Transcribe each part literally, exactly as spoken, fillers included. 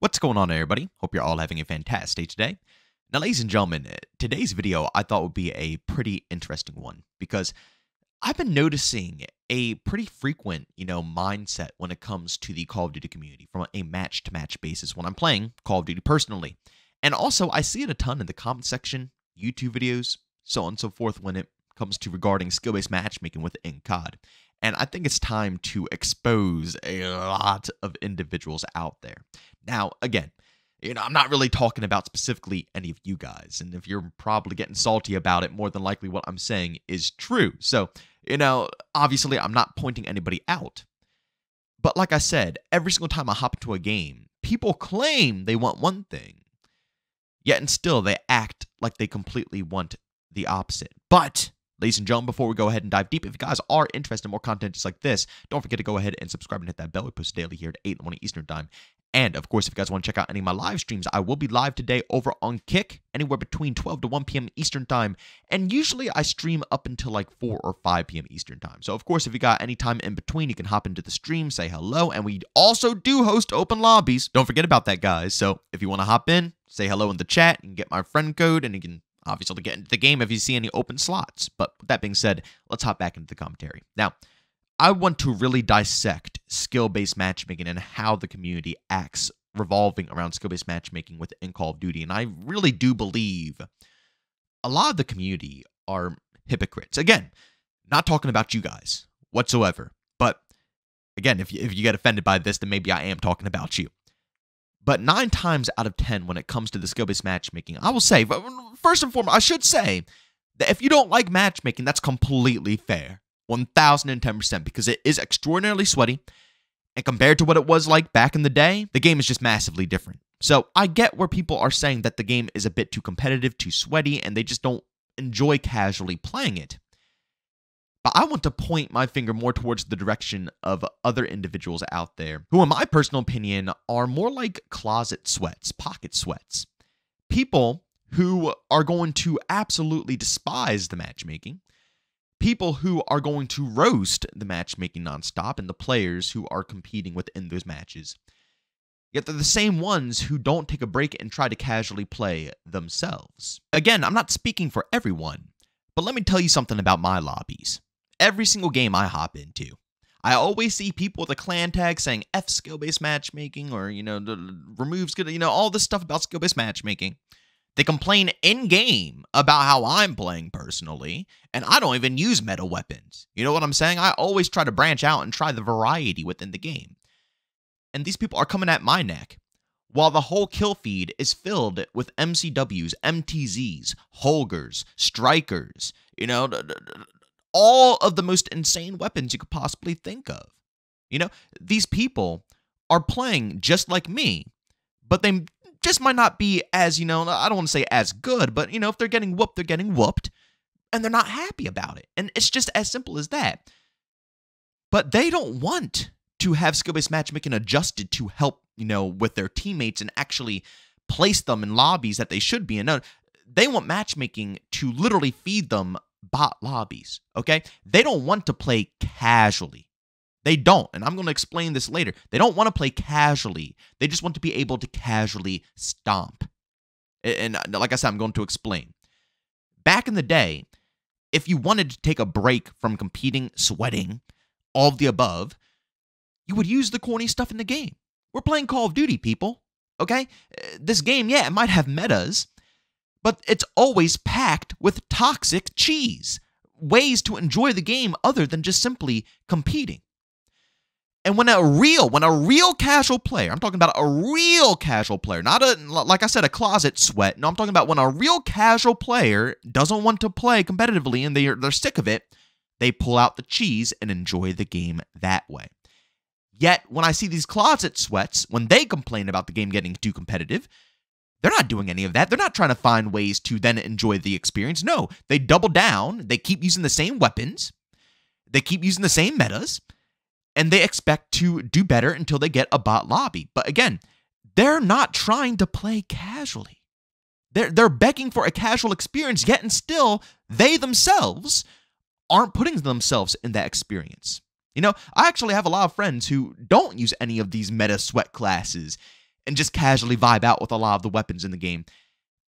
What's going on, everybody? Hope you're all having a fantastic day today. Now, ladies and gentlemen, today's video I thought would be a pretty interesting one because I've been noticing a pretty frequent, you know, mindset when it comes to the Call of Duty community from a match-to-match basis when I'm playing Call of Duty personally. And also, I see it a ton in the comment section, YouTube videos, so on and so forth when it comes to regarding skill-based matchmaking within C O D. And I think it's time to expose a lot of individuals out there. Now, again, you know, I'm not really talking about specifically any of you guys. And if you're probably getting salty about it, more than likely what I'm saying is true. So, you know, obviously I'm not pointing anybody out. But like I said, every single time I hop into a game, people claim they want one thing. Yet and still, they act like they completely want the opposite. But ladies and gentlemen, before we go ahead and dive deep, if you guys are interested in more content just like this, don't forget to go ahead and subscribe and hit that bell. We post daily here at eight in the morning Eastern Time. And, of course, if you guys want to check out any of my live streams, I will be live today over on Kick, anywhere between twelve to one p m Eastern Time. And usually I stream up until like four or five p m Eastern Time. So, of course, if you got any time in between, you can hop into the stream, say hello. And we also do host open lobbies. Don't forget about that, guys. So, if you want to hop in, say hello in the chat and get my friend code, and you can obviously to get into the game if you see any open slots. But with that being said, let's hop back into the commentary. Now, I want to really dissect skill-based matchmaking and how the community acts revolving around skill-based matchmaking within Call of Duty. And I really do believe a lot of the community are hypocrites. Again, not talking about you guys whatsoever. But again, if you, if you get offended by this, then maybe I am talking about you. But nine times out of ten, when it comes to the skill-based matchmaking, I will say, first and foremost, I should say that if you don't like matchmaking, that's completely fair, one thousand ten percent, because it is extraordinarily sweaty, and compared to what it was like back in the day, the game is just massively different. So I get where people are saying that the game is a bit too competitive, too sweaty, and they just don't enjoy casually playing it. But I want to point my finger more towards the direction of other individuals out there who, in my personal opinion, are more like closet sweats, pocket sweats. People who are going to absolutely despise the matchmaking. People who are going to roast the matchmaking nonstop and the players who are competing within those matches. Yet they're the same ones who don't take a break and try to casually play themselves. Again, I'm not speaking for everyone, but let me tell you something about my lobbies. Every single game I hop into, I always see people with a clan tag saying F skill-based matchmaking or, you know, remove skill, you know, all this stuff about skill-based matchmaking. They complain in-game about how I'm playing personally, and I don't even use meta weapons. You know what I'm saying? I always try to branch out and try the variety within the game. And these people are coming at my neck, while the whole kill feed is filled with M C Ws, M T Zs, Holgers, Strikers, you know, all of the most insane weapons you could possibly think of. You know, these people are playing just like me, but they just might not be as, you know, I don't want to say as good, but, you know, if they're getting whooped, they're getting whooped, and they're not happy about it. And it's just as simple as that. But they don't want to have skill-based matchmaking adjusted to help, you know, with their teammates and actually place them in lobbies that they should be in. No, they want matchmaking to literally feed them bot lobbies, okay? They don't want to play casually. They don't, and I'm going to explain this later. They don't want to play casually. They just want to be able to casually stomp. And like I said, I'm going to explain. Back in the day, if you wanted to take a break from competing, sweating, all of the above, you would use the corny stuff in the game. We're playing Call of Duty, people, okay? This game, yeah, it might have metas, but it's always packed with toxic cheese, ways to enjoy the game other than just simply competing. And when a real, when a real casual player, I'm talking about a real casual player, not a, like I said, a closet sweat. No, I'm talking about when a real casual player doesn't want to play competitively and they're, they're sick of it, they pull out the cheese and enjoy the game that way. Yet, when I see these closet sweats, when they complain about the game getting too competitive, they're not doing any of that. They're not trying to find ways to then enjoy the experience. No, they double down. They keep using the same weapons. They keep using the same metas. And they expect to do better until they get a bot lobby. But again, they're not trying to play casually. They're, they're begging for a casual experience, yet and still, they themselves aren't putting themselves in that experience. You know, I actually have a lot of friends who don't use any of these meta sweat classes. and just casually vibe out with a lot of the weapons in the game.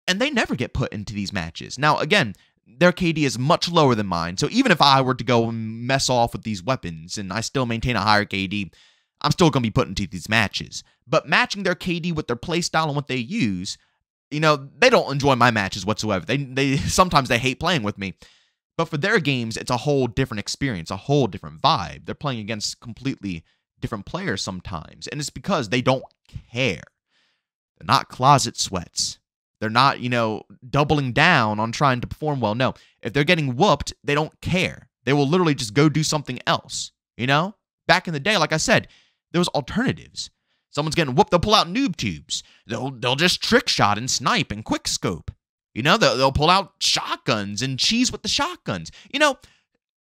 And they never get put into these matches. Now, again, their K D is much lower than mine, so even if I were to go and mess off with these weapons and I still maintain a higher K D, I'm still going to be put into these matches. But matching their K D with their playstyle and what they use, you know, they don't enjoy my matches whatsoever. They, they sometimes they hate playing with me. But for their games, it's a whole different experience, a whole different vibe. They're playing against completely different players sometimes, and it's because they don't care. They're not closet sweats. They're not, you know, doubling down on trying to perform well. No, if they're getting whooped, they don't care. They will literally just go do something else, you know? Back in the day, like I said, there was alternatives. Someone's getting whooped, they'll pull out noob tubes. They'll, they'll just trick shot and snipe and quick scope. You know, they'll, they'll pull out shotguns and cheese with the shotguns. You know,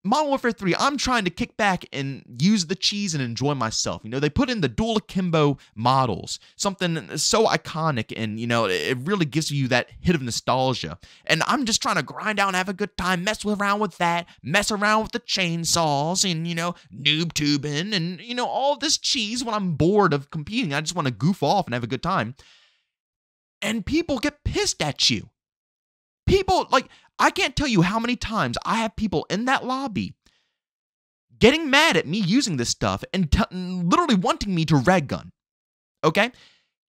Modern Warfare three, I'm trying to kick back and use the cheese and enjoy myself. You know, they put in the dual akimbo models, something so iconic, and, you know, it really gives you that hit of nostalgia. And I'm just trying to grind out and have a good time, mess around with that, mess around with the chainsaws and, you know, noob tubing and, you know, all this cheese when I'm bored of competing. I just want to goof off and have a good time. And people get pissed at you. People, like, I can't tell you how many times I have people in that lobby getting mad at me using this stuff and t literally wanting me to redgun, okay?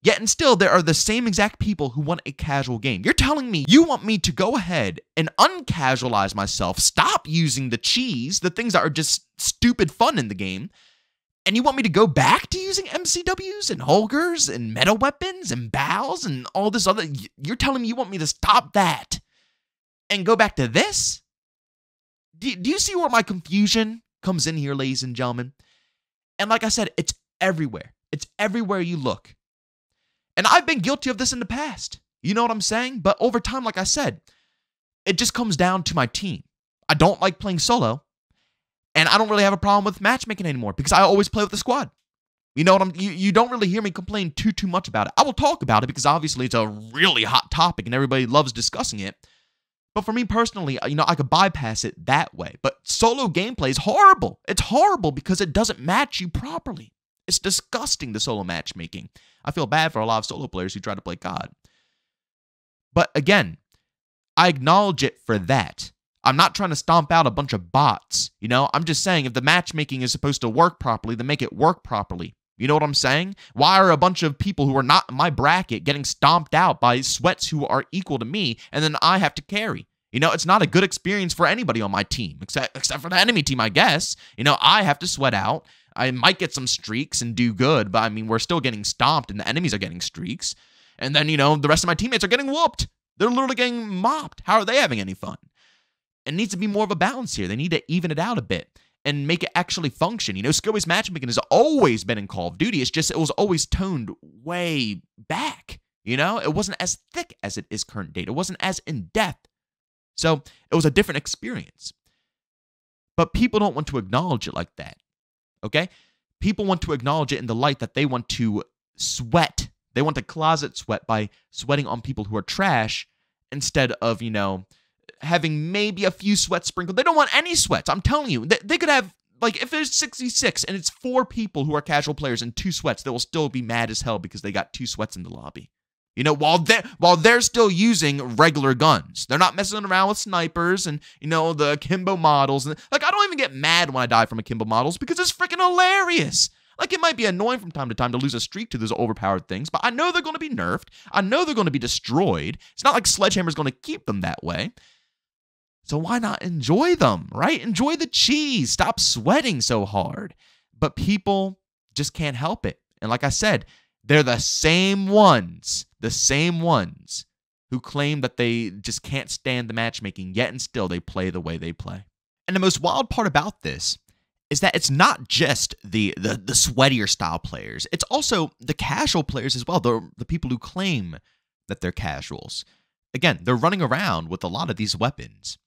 Yet and still, there are the same exact people who want a casual game. You're telling me you want me to go ahead and uncasualize myself, stop using the cheese, the things that are just stupid fun in the game, and you want me to go back to using M C Ws and Holgers and meta weapons and bows and all this other... You're telling me you want me to stop that and go back to this? Do, do you see where my confusion comes in here, ladies and gentlemen? And like I said, it's everywhere. It's everywhere you look. And I've been guilty of this in the past. You know what I'm saying? But over time, like I said, it just comes down to my team. I don't like playing solo. And I don't really have a problem with matchmaking anymore because I always play with the squad. You know what I'm... You, you don't really hear me complain too, too much about it. I will talk about it because obviously it's a really hot topic and everybody loves discussing it. But for me personally, you know, I could bypass it that way. But solo gameplay is horrible. It's horrible because it doesn't match you properly. It's disgusting, the solo matchmaking. I feel bad for a lot of solo players who try to play C O D. But again, I acknowledge it for that. I'm not trying to stomp out a bunch of bots. You know, I'm just saying if the matchmaking is supposed to work properly, then make it work properly. You know what I'm saying? Why are a bunch of people who are not in my bracket getting stomped out by sweats who are equal to me, and then I have to carry? You know, it's not a good experience for anybody on my team, except, except for the enemy team, I guess. You know, I have to sweat out. I might get some streaks and do good, but I mean, we're still getting stomped, and the enemies are getting streaks. And then, you know, the rest of my teammates are getting whooped. They're literally getting mopped. How are they having any fun? It needs to be more of a balance here. They need to even it out a bit and make it actually function. You know, skill-based matchmaking has always been in Call of Duty. It's just it was always toned way back. You know, it wasn't as thick as it is current day. It wasn't as in-depth. So it was a different experience. But people don't want to acknowledge it like that, okay? People want to acknowledge it in the light that they want to sweat. They want to closet sweat by sweating on people who are trash instead of, you know, having maybe a few sweats sprinkled. They don't want any sweats. I'm telling you, they, they could have, like, if there's sixty-six and it's four people who are casual players and two sweats, they will still be mad as hell because they got two sweats in the lobby. You know, while they're, while they're still using regular guns. They're not messing around with snipers and, you know, the akimbo models. And, like, I don't even get mad when I die from akimbo models because it's freaking hilarious. Like, it might be annoying from time to time to lose a streak to those overpowered things, but I know they're going to be nerfed. I know they're going to be destroyed. It's not like Sledgehammer's going to keep them that way. So why not enjoy them, right? Enjoy the cheese. Stop sweating so hard. But people just can't help it. And like I said, they're the same ones, the same ones who claim that they just can't stand the matchmaking, yet and still they play the way they play. And the most wild part about this is that it's not just the, the, the sweatier style players. It's also the casual players as well, the, the people who claim that they're casuals. Again, they're running around with a lot of these weapons.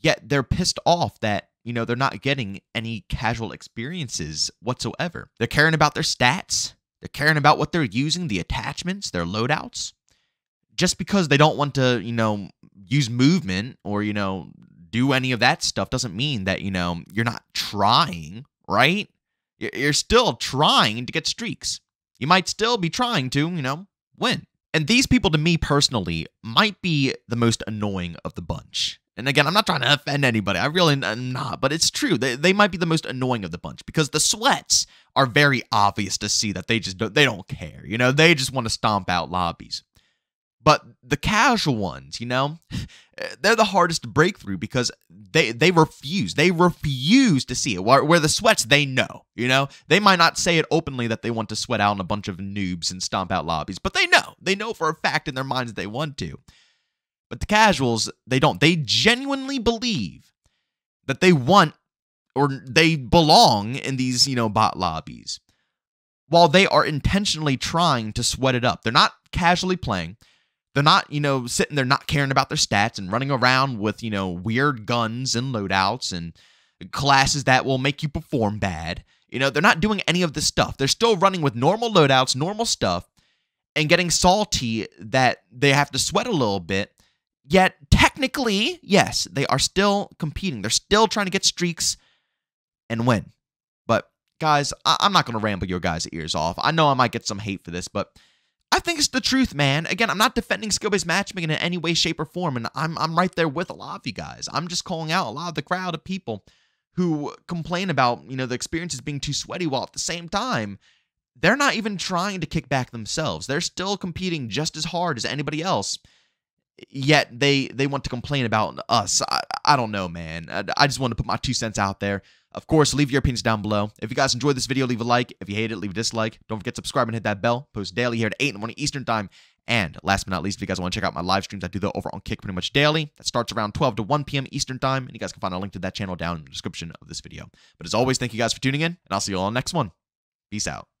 Yet they're pissed off that, you know, they're not getting any casual experiences whatsoever. They're caring about their stats. They're caring about what they're using, the attachments, their loadouts. Just because they don't want to, you know, use movement or, you know, do any of that stuff doesn't mean that, you know, you're not trying, right? You're still trying to get streaks. you might still be trying to, you know, win. And these people, to me personally, might be the most annoying of the bunch. And again, I'm not trying to offend anybody. I really am not. But it's true. They, they might be the most annoying of the bunch because the sweats are very obvious to see that they just don't, they don't care. You know, they just want to stomp out lobbies. But the casual ones, you know, they're the hardest to break through because they, they refuse. They refuse to see it. Where, where the sweats, they know, you know. They might not say it openly that they want to sweat out on a bunch of noobs and stomp out lobbies, but they know. They know for a fact in their minds they want to. But the casuals, they don't. They genuinely believe that they want or they belong in these, you know, bot lobbies while they are intentionally trying to sweat it up. They're not casually playing. They're not, you know, sitting there not caring about their stats and running around with, you know, weird guns and loadouts and classes that will make you perform bad. You know, they're not doing any of this stuff. They're still running with normal loadouts, normal stuff, and getting salty that they have to sweat a little bit. Yet, technically, yes, they are still competing. They're still trying to get streaks and win. But, guys, I I'm not going to ramble your guys' ears off. I know I might get some hate for this, but I think it's the truth, man. Again, I'm not defending skill-based matchmaking in any way, shape, or form, and I'm, I'm right there with a lot of you guys. I'm just calling out a lot of the crowd of people who complain about, you know, the experiences being too sweaty, while at the same time, they're not even trying to kick back themselves. They're still competing just as hard as anybody else, yet they, they want to complain about us. I, I don't know, man. I, I just wanted to put my two cents out there. Of course, leave your opinions down below. If you guys enjoyed this video, leave a like. If you hate it, leave a dislike. Don't forget to subscribe and hit that bell. Post daily here at eight in the morning Eastern Time. And last but not least, if you guys want to check out my live streams, I do that over on Kick pretty much daily. That starts around twelve to one p m Eastern Time. And you guys can find a link to that channel down in the description of this video. But as always, thank you guys for tuning in, and I'll see you all on the next one. Peace out.